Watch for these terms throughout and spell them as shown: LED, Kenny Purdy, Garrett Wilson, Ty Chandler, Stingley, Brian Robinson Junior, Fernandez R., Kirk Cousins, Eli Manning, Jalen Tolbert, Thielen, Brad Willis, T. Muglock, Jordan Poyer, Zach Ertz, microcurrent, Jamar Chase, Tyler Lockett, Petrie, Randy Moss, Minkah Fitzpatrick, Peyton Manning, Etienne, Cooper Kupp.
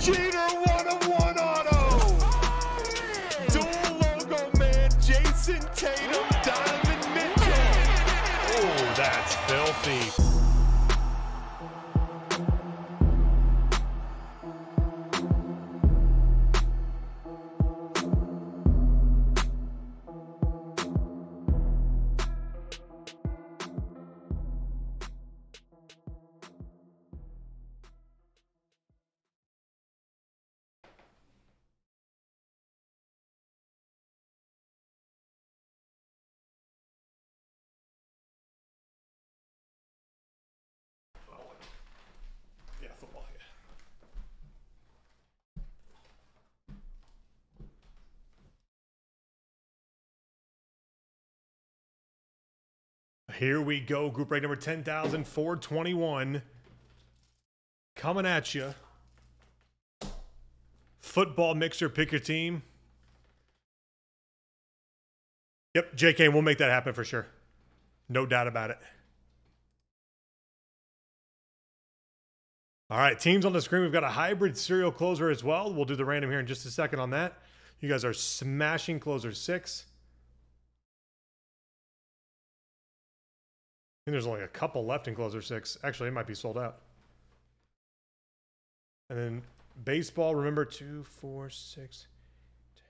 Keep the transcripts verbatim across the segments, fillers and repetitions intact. Cheater one-on-one auto. Dual logo man, Jason Tatum, Donovan Mitchell. Oh, that's filthy. Here we go. Group break number ten thousand four twenty-one. Coming at you. Football mixer, pick your team. Yep, J K, we'll make that happen for sure. No doubt about it. All right, teams on the screen. We've got a hybrid serial closer as well. We'll do the random here in just a second on that. You guys are smashing closer six. I think there's only a couple left in closer six. Actually, it might be sold out. And then baseball, remember, two, four, six, ten.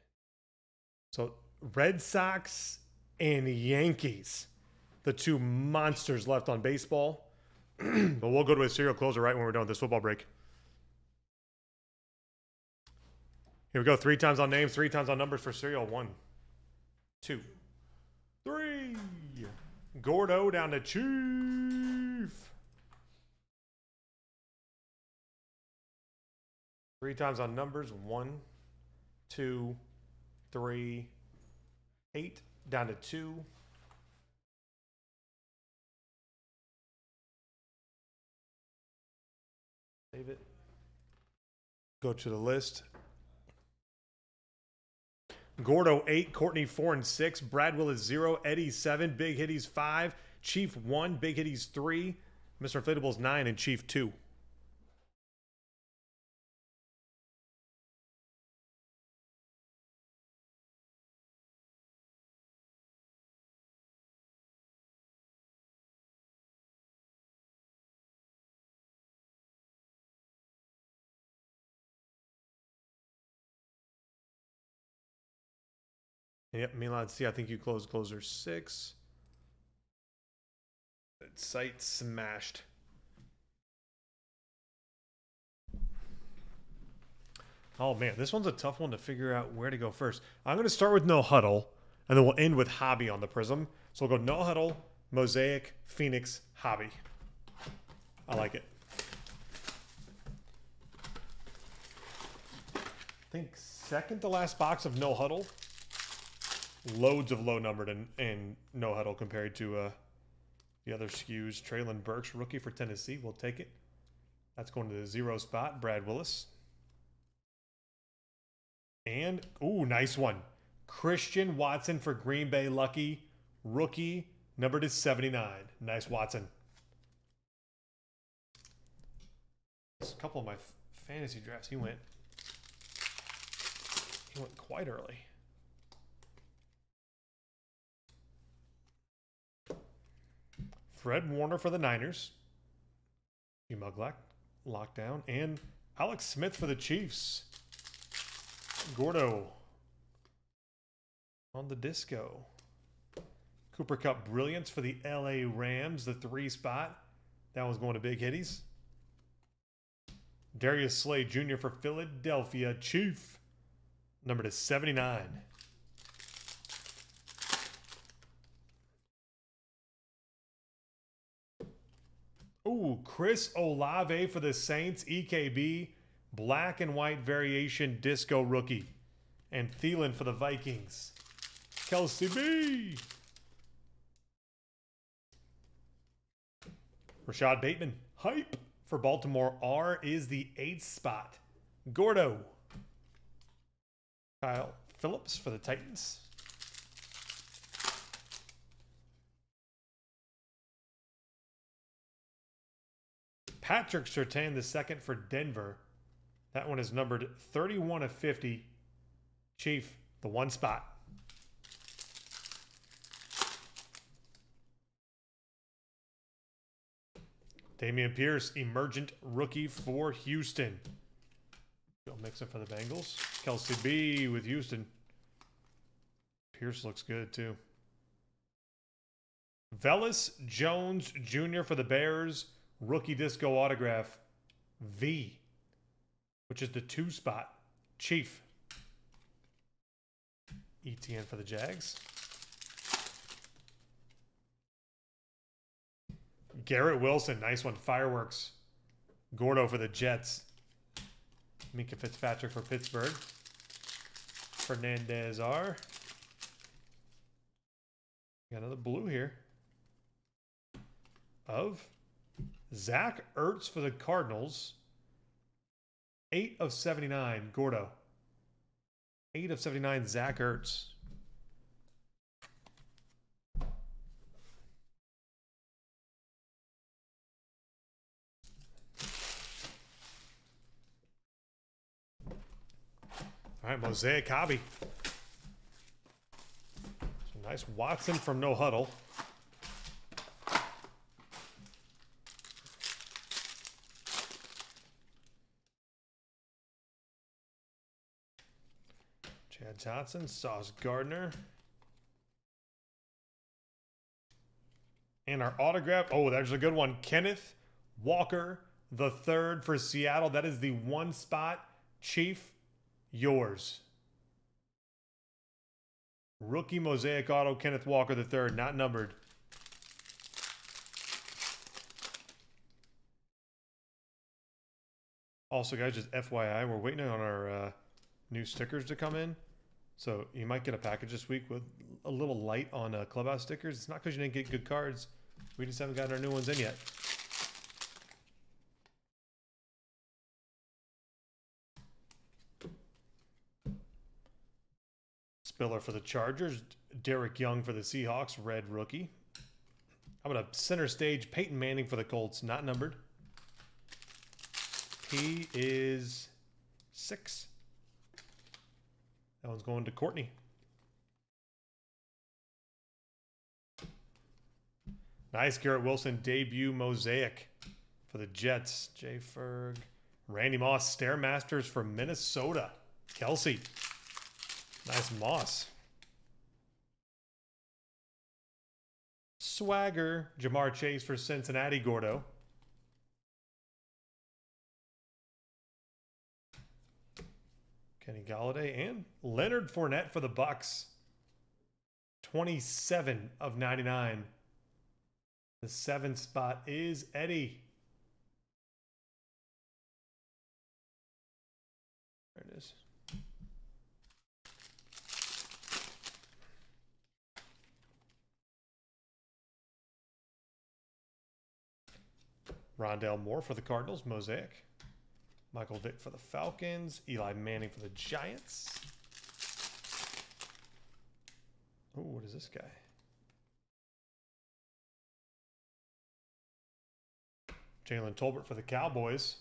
So Red Sox and Yankees, the two monsters left on baseball. But we'll go to a serial closer right when we're done with this football break. Here we go. Three times on names, three times on numbers for serial. One, two, three. Gordo down to Chief. Three times on numbers. One, two, three, eight. Down to two. Save it. Go to the list. Gordo eight, Courtney four and six, Bradwell is zero, Eddie seven, Big Hitties five, Chief one, Big Hitties three, Mister Inflatables nine, and Chief two. Yep, Milan C, I think you closed closer six. That site smashed. Oh, man, this one's a tough one to figure out where to go first. I'm going to start with No Huddle, and then we'll end with Hobby on the Prism. So we'll go No Huddle, Mosaic, Phoenix, Hobby. I like it. I think second to last box of No Huddle. Loads of low-numbered and, and no-huddle compared to uh, the other S K Us. Traylon Burks, rookie for Tennessee. We'll take it. That's going to the zero spot. Brad Willis. And, ooh, nice one. Christian Watson for Green Bay. Lucky. Rookie. Numbered is seventy-nine. Nice, Watson. There's a couple of my fantasy drafts. He went, he went quite early. Fred Warner for the Niners. T. Muglock, lockdown. And Alex Smith for the Chiefs. Gordo on the disco. Cooper Kupp brilliance for the L A Rams, the three spot. That one's going to Big Hitties. Darius Slay Junior for Philadelphia. Chief. Number to seventy-nine. Ooh, Chris Olave for the Saints, E K B, black and white variation, disco rookie. And Thielen for the Vikings. Kelsey B. Rashad Bateman, hype for Baltimore. R is the eighth spot. Gordo. Kyle Phillips for the Titans. Patrick Sertan the second for Denver. That one is numbered thirty-one of fifty. Chief, the one spot. Damian Pierce, emergent rookie for Houston. Joe Mixon for the Bengals. Kelsey B with Houston. Pierce looks good, too. Vellis Jones Junior for the Bears. Rookie disco autograph. V, which is the two spot. Chief. Etienne for the Jags. Garrett Wilson, nice one. Fireworks. Gordo for the Jets. Minkah Fitzpatrick for Pittsburgh. Fernandez R. Got another blue here. Of Zach Ertz for the Cardinals. eight of seventy-nine, Gordo. eight of seventy-nine, Zach Ertz. All right, Mosaic Hobby. So nice Watson from No Huddle. Chad Johnson, Sauce Gardner. And our autograph. Oh, there's a good one. Kenneth Walker the Third for Seattle. That is the one spot. Chief. Yours. Rookie Mosaic Auto, Kenneth Walker the Third, not numbered. Also, guys, just F Y I, we're waiting on our uh, new stickers to come in. So you might get a package this week with a little light on uh, Clubhouse stickers. It's not because you didn't get good cards. We just haven't gotten our new ones in yet. Spiller for the Chargers, Derek Young for the Seahawks, red rookie. How about a center stage, Peyton Manning for the Colts, not numbered. P is six. That one's going to Courtney. Nice Garrett Wilson debut mosaic for the Jets, Jay Ferg. Randy Moss, Stairmasters for Minnesota, Kelsey. Nice Moss. Swagger, Jamar Chase for Cincinnati, Gordo. Kenny Galladay and Leonard Fournette for the Bucks. twenty-seven of ninety-nine. The seventh spot is Eddie. There it is. Rondell Moore for the Cardinals, mosaic. Michael Vick for the Falcons. Eli Manning for the Giants. Oh, what is this guy? Jalen Tolbert for the Cowboys.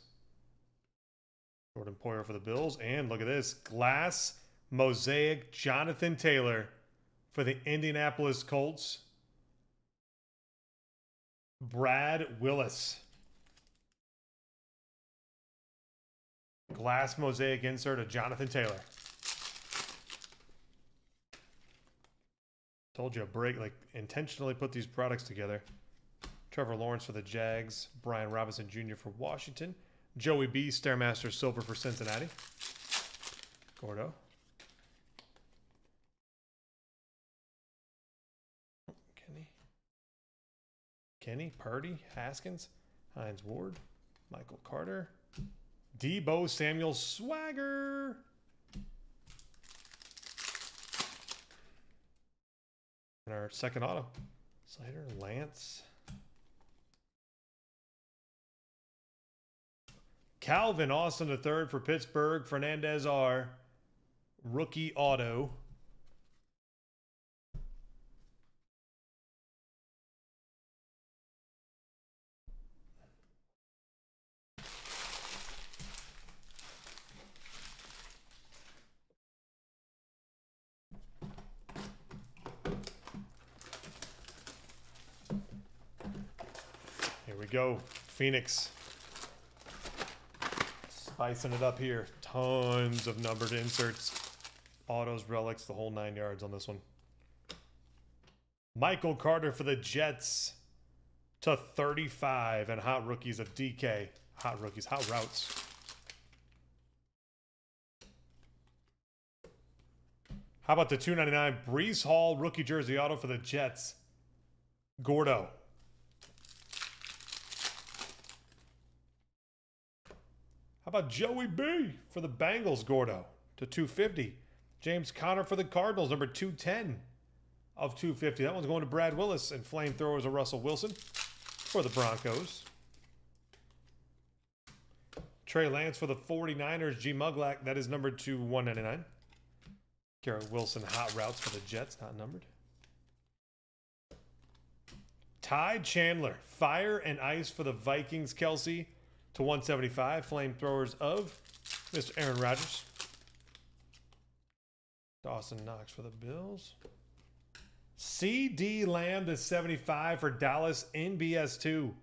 Jordan Poyer for the Bills. And look at this. Glass, mosaic, Jonathan Taylor for the Indianapolis Colts. Brad Willis. Glass mosaic insert of Jonathan Taylor. Told you a break, like intentionally put these products together. Trevor Lawrence for the Jags. Brian Robinson Junior for Washington. Joey B, Stairmaster Silver for Cincinnati. Gordo. Kenny. Kenny, Purdy, Haskins, Hines Ward, Michael Carter. Debo Samuel Swagger. And our second auto. Slater, Lance. Calvin Austin the Third for Pittsburgh. Fernandez R. Rookie auto. go. Phoenix. Spicing it up here. Tons of numbered inserts. Autos, relics, the whole nine yards on this one. Michael Carter for the Jets to thirty-five. And hot rookies of D K. Hot rookies, hot routes. How about the two ninety-nine Breece Hall rookie jersey auto for the Jets? Gordo. How about Joey B for the Bengals, Gordo, to two fifty. James Conner for the Cardinals, number two ten of two fifty. That one's going to Brad Willis, and flamethrowers of Russell Wilson for the Broncos. Trey Lance for the forty-niners, G. Muglock, that is number two one ninety-nine. Garrett Wilson, hot routes for the Jets, not numbered. Ty Chandler, fire and ice for the Vikings, Kelsey, to one seventy-five. Flamethrowers of Mister Aaron Rodgers. Dawson Knox for the Bills. C D Lamb to seventy-five for Dallas, N B S two.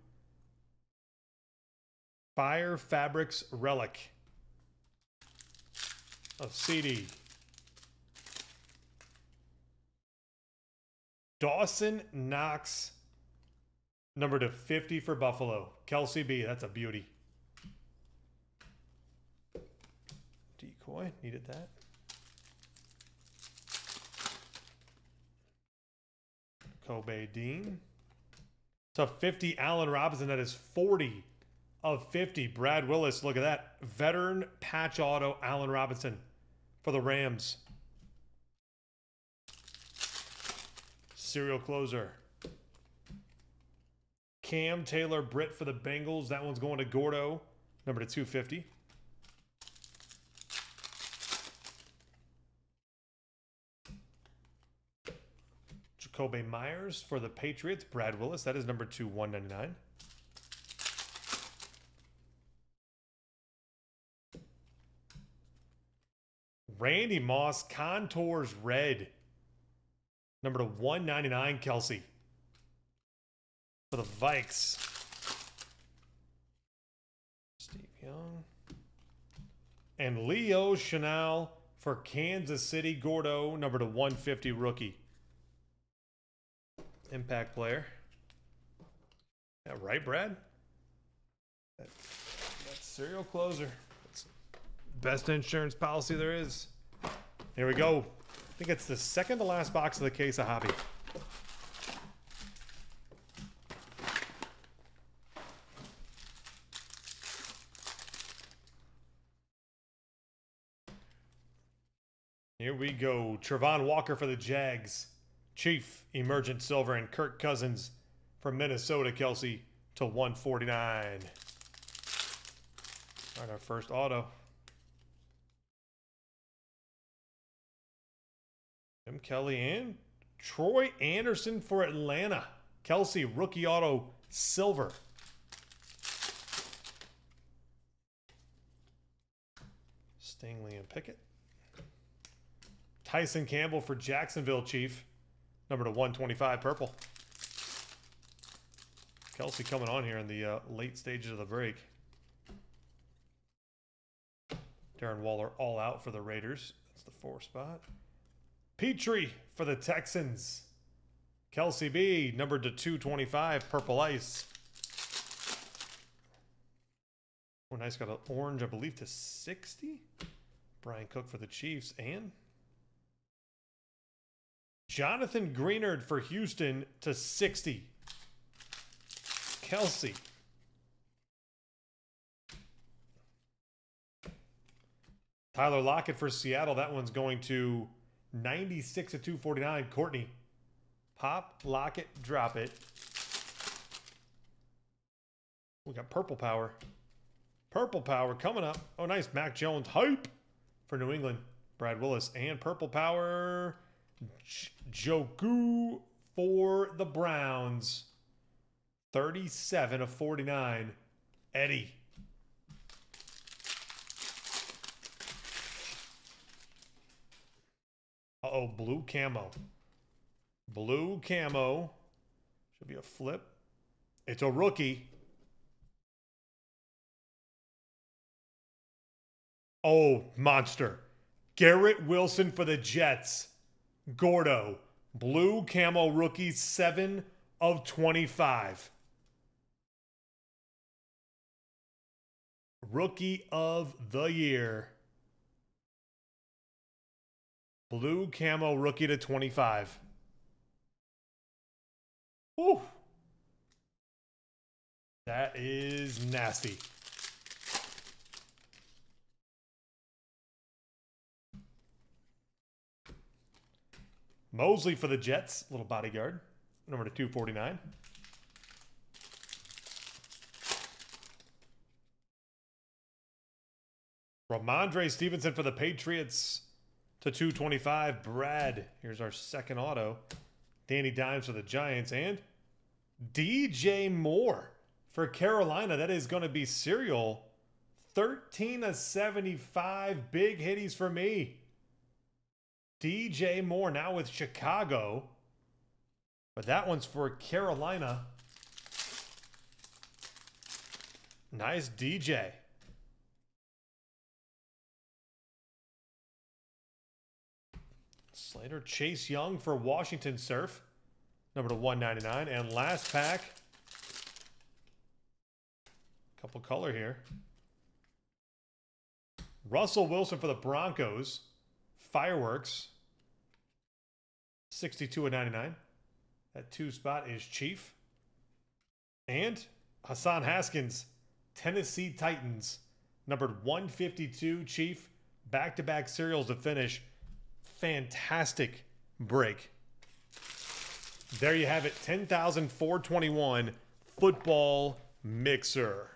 Fire Fabrics relic of C D. Dawson Knox, number to fifty for Buffalo. Kelsey B, that's a beauty. Decoy, needed that. Kobe Dean. To fifty, Allen Robinson, that is forty of fifty. Brad Willis, look at that. Veteran patch auto, Allen Robinson for the Rams. Serial closer. Cam Taylor Britt for the Bengals. That one's going to Gordo, number to two fifty. Jacoby Myers for the Patriots. Brad Willis. That is number two one ninety-nine. Randy Moss Contours Red. Number to one ninety-nine, Kelsey. For the Vikes. Steve Young. And Leo Chanel for Kansas City, Gordo. Number to one fifty, rookie. Impact player. Yeah, right, Brad? That, that serial closer. That's best insurance policy there is. Here we go. I think it's the second to last box of the case of hobby. Here we go. Trevon Walker for the Jags. Chief, emergent silver, and Kirk Cousins from Minnesota, Kelsey, to one forty-nine. All right, our first auto. Jim Kelly and Troy Anderson for Atlanta. Kelsey, rookie auto, silver. Stingley and Pickett. Tyson Campbell for Jacksonville, Chief. Number to one twenty-five, purple. Kelsey coming on here in the uh, late stages of the break. Darren Waller all out for the Raiders. That's the four spot. Petrie for the Texans. Kelsey B, numbered to two twenty-five, purple ice. Oh, nice. Got an orange, I believe, to sixty. Brian Cook for the Chiefs. And Jonathan Greenard for Houston to sixty. Kelsey. Tyler Lockett for Seattle. That one's going to ninety-six to two forty-nine. Courtney. Pop, lock it, drop it. We got purple power. Purple power coming up. Oh, nice. Mac Jones. Hype for New England. Brad Willis. And purple power. Joku for the Browns. thirty-seven of forty-nine. Eddie. Uh-oh, blue camo. Blue camo. Should be a flip. It's a rookie. Oh, monster. Garrett Wilson for the Jets. Gordo. Blue camo rookie, seven of twenty-five. Rookie of the year. Blue camo rookie to twenty-five. Whew. That is nasty. Mosley for the Jets, little bodyguard, number to two forty-nine. Ramondre Stevenson for the Patriots to two twenty-five. Brad, here's our second auto. Danny Dimes for the Giants and D J Moore for Carolina. That is going to be serial. thirteen of seventy-five. Big hitties for me. D J Moore now with Chicago. But that one's for Carolina. Nice D J. Slater Chase Young for Washington Surf. Number to one ninety-nine. And last pack. Couple color here. Russell Wilson for the Broncos. Fireworks. sixty-two of ninety-nine. That two spot is Chief. And Hassan Haskins, Tennessee Titans, numbered one fifty-two. Chief, back-to-back serials to finish. Fantastic break. There you have it. ten thousand four hundred twenty-one football mixer.